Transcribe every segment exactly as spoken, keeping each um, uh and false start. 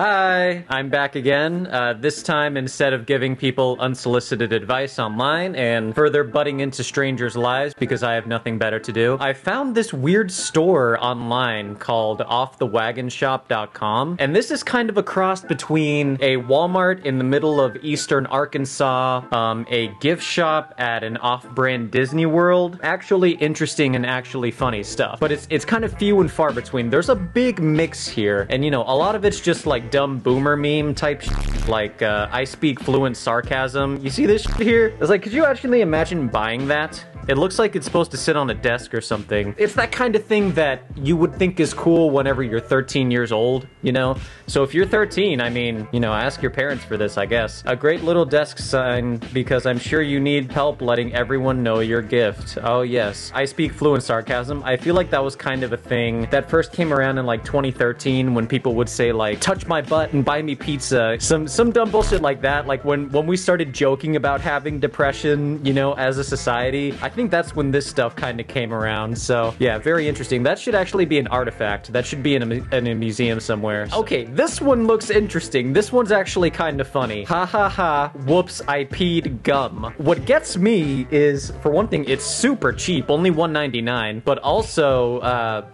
Hi, I'm back again, uh, this time instead of giving people unsolicited advice online and further butting into strangers' lives because I have nothing better to do. I found this weird store online called off the wagon shop dot com, and this is kind of a cross between a Walmart in the middle of eastern Arkansas, um, a gift shop at an off-brand Disney World. Actually interesting and actually funny stuff, but it's, it's kind of few and far between. There's a big mix here, and you know, a lot of it's just like dumb boomer meme type shit, like uh, I speak fluent sarcasm. You see this shit here? It's like, could you actually imagine buying that? It looks like it's supposed to sit on a desk or something. It's that kind of thing that you would think is cool whenever you're thirteen years old, you know? So if you're thirteen, I mean, you know, ask your parents for this, I guess. A great little desk sign, because I'm sure you need help letting everyone know your gift. Oh yes, I speak fluent sarcasm. I feel like that was kind of a thing that first came around in like twenty thirteen when people would say like, touch my butt and buy me pizza. Some some dumb bullshit like that. Like when, when we started joking about having depression, you know, as a society, I I think that's when this stuff kind of came around. So yeah, very interesting. That should actually be an artifact. That should be in a, in a museum somewhere. So. Okay, this one looks interesting. This one's actually kind of funny. Ha ha ha, whoops, I peed gum. What gets me is, for one thing, it's super cheap, only one ninety-nine, but also, uh,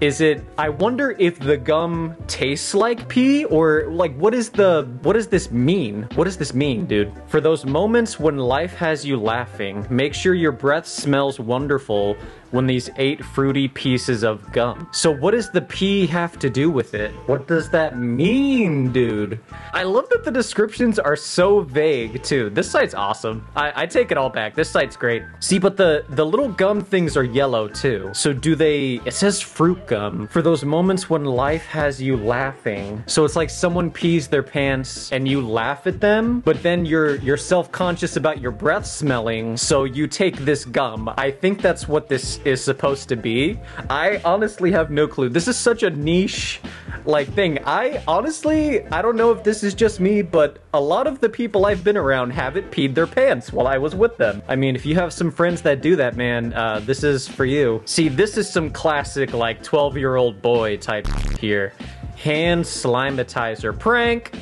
is it, I wonder if the gum tastes like pee, or like what is the, what does this mean? What does this mean, dude? For those moments when life has you laughing, make sure your breath smells wonderful when these eight fruity pieces of gum. So what does the pee have to do with it? What does that mean, dude? I love that the descriptions are so vague too. This site's awesome. I, I take it all back. This site's great. See, but the, the little gum things are yellow too. So do they, it says fruit gum, for those moments when life has you laughing. So it's like someone pees their pants and you laugh at them, but then you're, you're self-conscious about your breath smelling, so you take this gum. I think that's what this is supposed to be. I honestly have no clue. This is such a niche like thing. I honestly, I don't know if this is just me, but a lot of the people I've been around haven't peed their pants while I was with them. I mean, if you have some friends that do that, man, uh, this is for you. See, this is some classic like twelve year old boy type here. Hand slimatizer prank.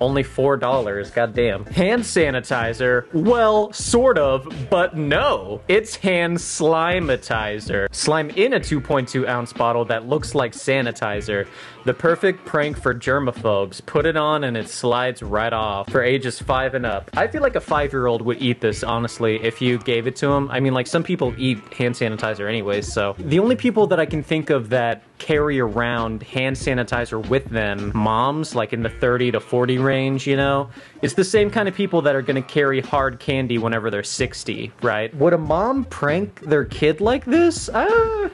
Only four dollars, goddamn. Hand sanitizer? Well, sort of, but no. It's hand slimatizer. Slime in a two point two ounce bottle that looks like sanitizer. The perfect prank for germaphobes. Put it on and it slides right off. For ages five and up. I feel like a five year old would eat this, honestly, if you gave it to him. I mean, like, some people eat hand sanitizer anyways, so. The only people that I can think of that carry around hand sanitizer with them, moms, like in the thirty to forty range, you know? It's the same kind of people that are gonna carry hard candy whenever they're sixty, right? Would a mom prank their kid like this? Ah!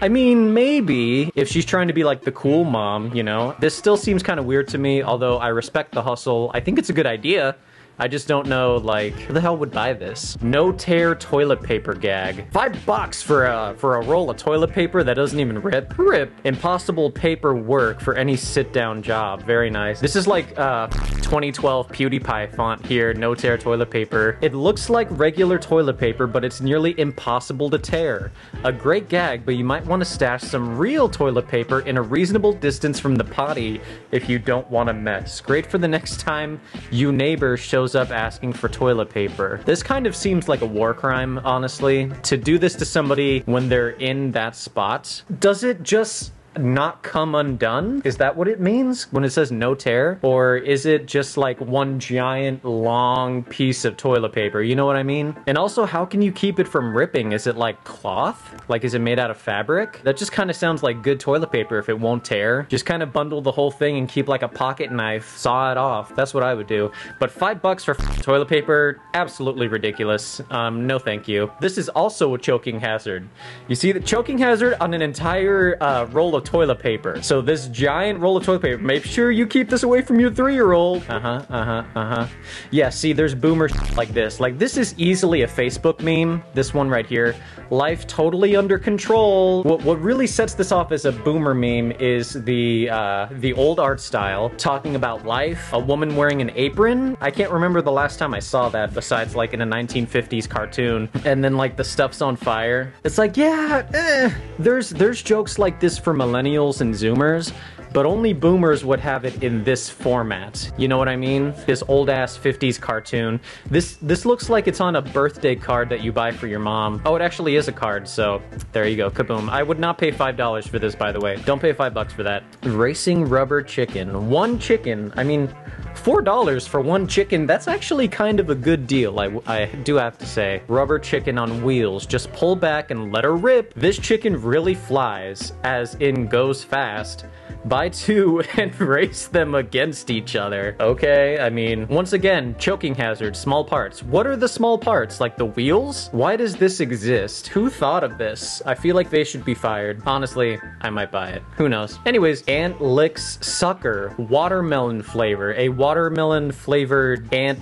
I mean, maybe, if she's trying to be like the cool mom, you know? This still seems kind of weird to me, although I respect the hustle. I think it's a good idea. I just don't know, like, who the hell would buy this? No tear toilet paper gag. Five bucks for a, for a roll of toilet paper that doesn't even rip. Rip. Impossible paper work for any sit-down job. Very nice. This is like, uh, twenty twelve PewDiePie font here. No tear toilet paper. It looks like regular toilet paper, but it's nearly impossible to tear. A great gag, but you might want to stash some real toilet paper in a reasonable distance from the potty if you don't want to mess. Great for the next time you neighbor shows up asking for toilet paper. This kind of seems like a war crime, honestly. To do this to somebody when they're in that spot, does it just not come undone? Is that what it means when it says no tear? Or is it just like one giant long piece of toilet paper? You know what I mean? And also, how can you keep it from ripping? Is it like cloth? Like, is it made out of fabric? That just kind of sounds like good toilet paper if it won't tear. Just kind of bundle the whole thing and keep like a pocket knife, saw it off. That's what I would do. But five bucks for toilet paper? Absolutely ridiculous. Um, no thank you. This is also a choking hazard. You see the choking hazard on an entire uh, roll of toilet paper. So this giant roll of toilet paper, make sure you keep this away from your three year old. Uh-huh, uh-huh, uh-huh. Yeah, see, there's boomer shit like this. Like, this is easily a Facebook meme. This one right here. Life totally under control. What, what really sets this off as a boomer meme is the, uh, the old art style, talking about life, a woman wearing an apron. I can't remember the last time I saw that besides, like, in a nineteen fifties cartoon. And then, like, the stuff's on fire. It's like, yeah, eh. There's, there's jokes like this for millennials and Zoomers. but only boomers would have it in this format. You know what I mean? This old ass fifties cartoon. This this looks like it's on a birthday card that you buy for your mom. Oh, it actually is a card, so there you go, kaboom. I would not pay five dollars for this, by the way. Don't pay five bucks for that. Racing rubber chicken. One chicken, I mean, four dollars for one chicken, that's actually kind of a good deal, I, I do have to say. Rubber chicken on wheels, just pull back and let her rip. This chicken really flies, as in goes fast. Buy two and race them against each other. Okay, I mean, once again, choking hazard, small parts. What are the small parts? Like the wheels? Why does this exist? Who thought of this? I feel like they should be fired. Honestly, I might buy it. Who knows? Anyways, Ant Licks Sucker, watermelon flavor, a watermelon flavored ant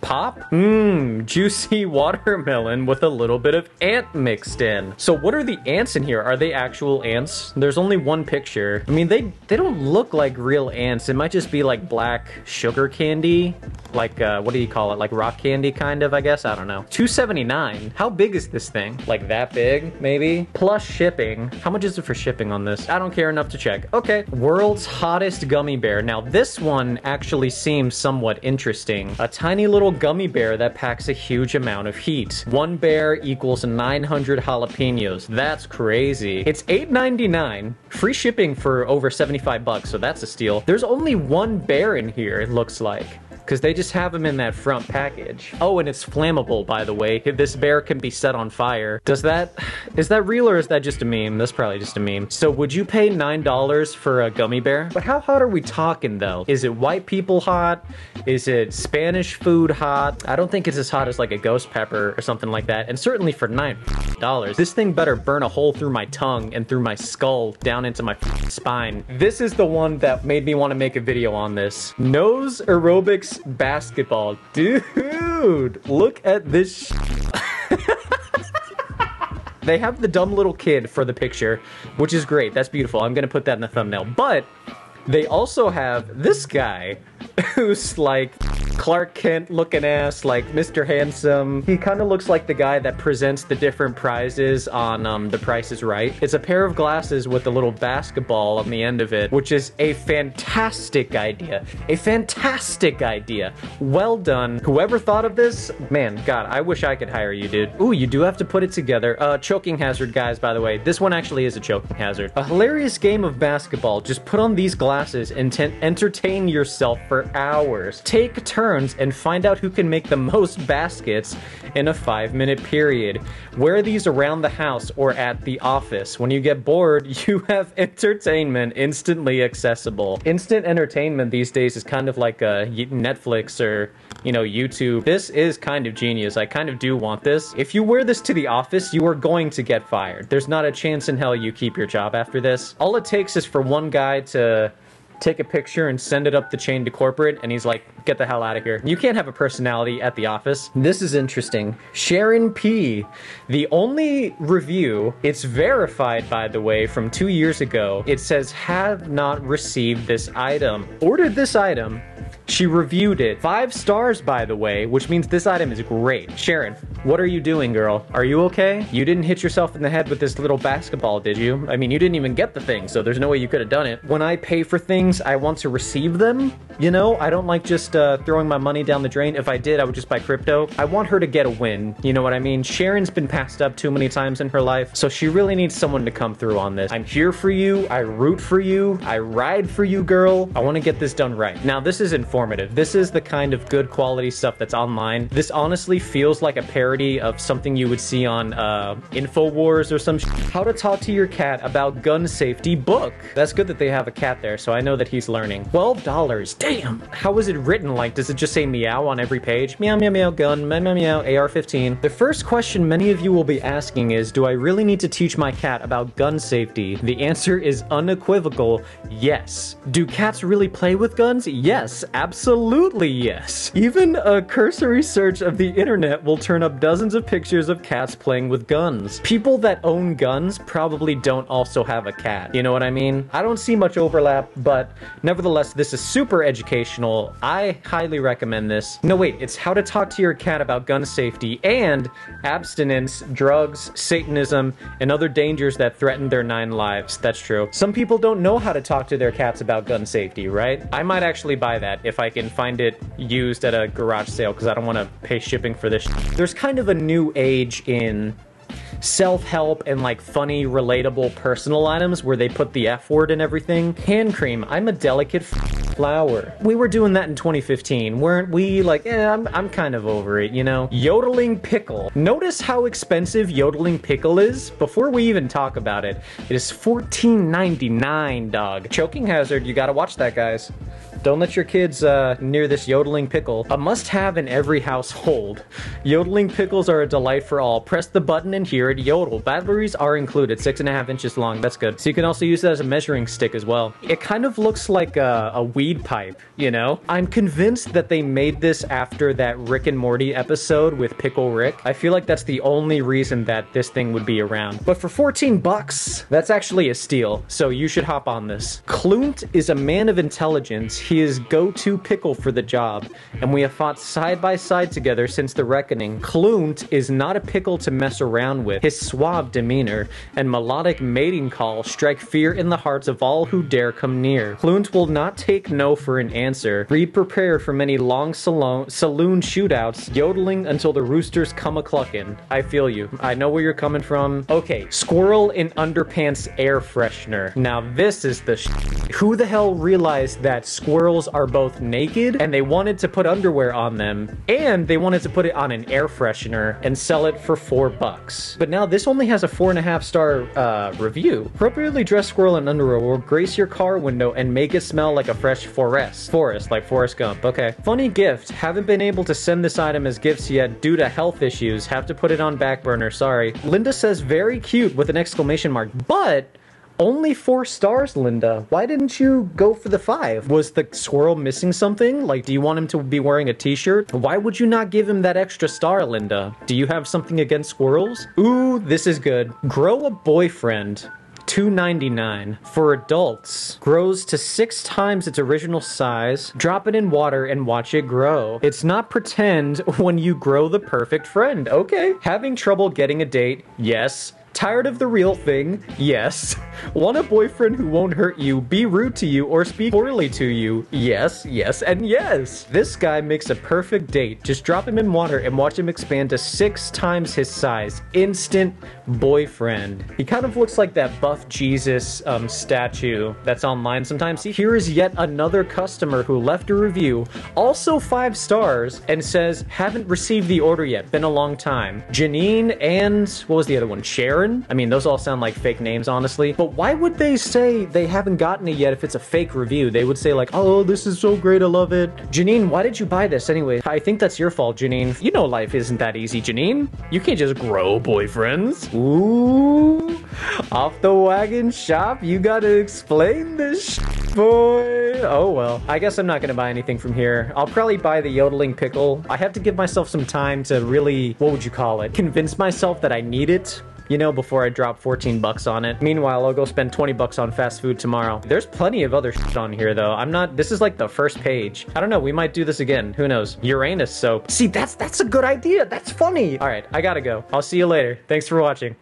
pop? Mmm, juicy watermelon with a little bit of ant mixed in. So what are the ants in here? Are they actual ants? There's only one picture. I mean, they they don't look like real ants. It might just be like black sugar candy. Like, uh, what do you call it? Like rock candy kind of, I guess? I don't know. two seventy-nine. How big is this thing? Like that big, maybe? Plus shipping. How much is it for shipping on this? I don't care enough to check. Okay. World's Hottest Gummy Bear. Now this one actually seems somewhat interesting. A tiny little gummy bear that packs a huge amount of heat. One bear equals nine hundred jalapenos. That's crazy. It's eight ninety-nine. Free shipping for over seventy-five bucks, so that's a steal. There's only one bear in here, it looks like, because they just have them in that front package. Oh, and it's flammable, by the way. This bear can be set on fire. Does that, is that real or is that just a meme? That's probably just a meme. So would you pay nine dollars for a gummy bear? But how hot are we talking though? Is it white people hot? Is it Spanish food hot? I don't think it's as hot as like a ghost pepper or something like that. And certainly for nine dollars, this thing better burn a hole through my tongue and through my skull down into my spine. This is the one that made me want to make a video on this. Nose aerobics basketball. Dude, look at this. They have the dumb little kid for the picture, which is great. That's beautiful. I'm gonna put that in the thumbnail. But they also have this guy who's like Clark Kent looking ass, like Mister Handsome. He kind of looks like the guy that presents the different prizes on um, The Price is Right. It's a pair of glasses with a little basketball on the end of it, which is a fantastic idea. A fantastic idea. Well done. Whoever thought of this, man, God, I wish I could hire you, dude. Ooh, you do have to put it together. Uh, choking hazard, guys, by the way. This one actually is a choking hazard. A hilarious game of basketball. Just put on these glasses and entertain yourself for hours. Take turns and find out who can make the most baskets in a five minute period. Wear these around the house or at the office. When you get bored, you have entertainment instantly accessible. Instant entertainment these days is kind of like a Netflix or, you know, YouTube. This is kind of genius. I kind of do want this. If you wear this to the office, you are going to get fired. There's not a chance in hell you keep your job after this. All it takes is for one guy to take a picture and send it up the chain to corporate, and he's like, get the hell out of here. You can't have a personality at the office. This is interesting. Sharon P. The only review, it's verified, by the way, from two years ago. It says, have not received this item. Ordered this item. She reviewed it. Five stars, by the way, which means this item is great. Sharon, what are you doing, girl? Are you okay? You didn't hit yourself in the head with this little basketball, did you? I mean, you didn't even get the thing, so there's no way you could have done it. When I pay for things, I want to receive them. You know, I don't like just uh, throwing my money down the drain. If I did, I would just buy crypto. I want her to get a win. You know what I mean? Sharon's been passed up too many times in her life, so she really needs someone to come through on this. I'm here for you. I root for you. I ride for you, girl. I want to get this done right. Now, this is informative. This is the kind of good quality stuff that's online. This honestly feels like a parody of something you would see on uh, InfoWars or some sh How to Talk to Your Cat About Gun Safety book. That's good that they have a cat there, so I know that he's learning. twelve dollars, damn! How is it written? Like, does it just say meow on every page? Meow, meow, meow, gun, meow, meow, meow, A R fifteen. The first question many of you will be asking is, do I really need to teach my cat about gun safety? The answer is unequivocal, yes. Do cats really play with guns? Yes, absolutely. Absolutely yes. Even a cursory search of the internet will turn up up dozens of pictures of cats playing with guns. People that own guns probably don't also have a cat. You know what I mean? I don't see much overlap, but nevertheless, this is super educational. I highly recommend this. No, wait, it's how to talk to your cat about gun safety and abstinence, drugs, Satanism, and other dangers that threaten their nine lives. That's true. Some people don't know how to talk to their cats about gun safety, right? I might actually buy that if I can find it used at a garage sale, because I don't want to pay shipping for this. There's kind of a new age in self-help and like funny, relatable personal items where they put the F word in everything. Hand cream, I'm a delicate flower. We were doing that in twenty fifteen, weren't we? Like, eh, I'm, I'm kind of over it, you know? Yodeling pickle. Notice how expensive yodeling pickle is? Before we even talk about it, it is fourteen ninety-nine, dog. Choking hazard, you gotta watch that, guys. Don't let your kids uh, near this yodeling pickle. A must-have in every household. Yodeling pickles are a delight for all. Press the button and hear it yodel. Batteries are included, six and a half inches long. That's good. So you can also use that as a measuring stick as well. It kind of looks like a, a weed pipe, you know? I'm convinced that they made this after that Rick and Morty episode with Pickle Rick. I feel like that's the only reason that this thing would be around. But for fourteen bucks, that's actually a steal. So you should hop on this. Kloont is a man of intelligence. He is go-to pickle for the job, and we have fought side by side together since the reckoning. Kloont is not a pickle to mess around with. His suave demeanor and melodic mating call strike fear in the hearts of all who dare come near. Kloont will not take no for an answer. Be prepared for many long salon saloon shootouts, yodeling until the roosters come a-cluckin'. I feel you. I know where you're coming from. Okay, squirrel in underpants air freshener. Now this is the sh Who the hell realized that squirrel Squirrels are both naked, and they wanted to put underwear on them, and they wanted to put it on an air freshener and sell it for four bucks. But now this only has a four and a half star uh, review. Appropriately dressed squirrel in underwear will grace your car window and make it smell like a fresh forest. Forest, like Forrest Gump, okay. Funny gift, haven't been able to send this item as gifts yet due to health issues. Have to put it on back burner, sorry. Linda says very cute with an exclamation mark, but only four stars, Linda. Why didn't you go for the five? Was the squirrel missing something? Like, do you want him to be wearing a t-shirt? Why would you not give him that extra star, Linda? Do you have something against squirrels? Ooh, this is good. Grow a boyfriend. two ninety-nine. For adults, grows to six times its original size. Drop it in water and watch it grow. It's not pretend when you grow the perfect friend. Okay. Having trouble getting a date? Yes. Tired of the real thing? Yes. Want a boyfriend who won't hurt you, be rude to you, or speak poorly to you? Yes, yes, and yes. This guy makes a perfect date. Just drop him in water and watch him expand to six times his size. Instant boyfriend. He kind of looks like that buff Jesus um, statue that's online sometimes. Here is yet another customer who left a review, also five stars, and says, haven't received the order yet, been a long time. Janine and, what was the other one, Sharon? I mean, those all sound like fake names, honestly. But why would they say they haven't gotten it yet if it's a fake review? They would say like, oh, this is so great, I love it. Janine, why did you buy this anyway? I think that's your fault, Janine. You know life isn't that easy, Janine. You can't just grow boyfriends. Ooh, off the wagon shop, you gotta explain this sh boy. Oh, well, I guess I'm not gonna buy anything from here. I'll probably buy the yodeling pickle. I have to give myself some time to really, what would you call it? Convince myself that I need it. You know, before I drop fourteen bucks on it. Meanwhile, I'll go spend twenty bucks on fast food tomorrow. There's plenty of other shit on here though. I'm not, this is like the first page. I don't know, we might do this again. Who knows? Uranus soap. See, that's, that's a good idea. That's funny. All right, I gotta go. I'll see you later. Thanks for watching.